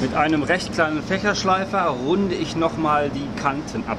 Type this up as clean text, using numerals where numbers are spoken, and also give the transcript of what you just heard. Mit einem recht kleinen Fächerschleifer runde ich nochmal die Kanten ab.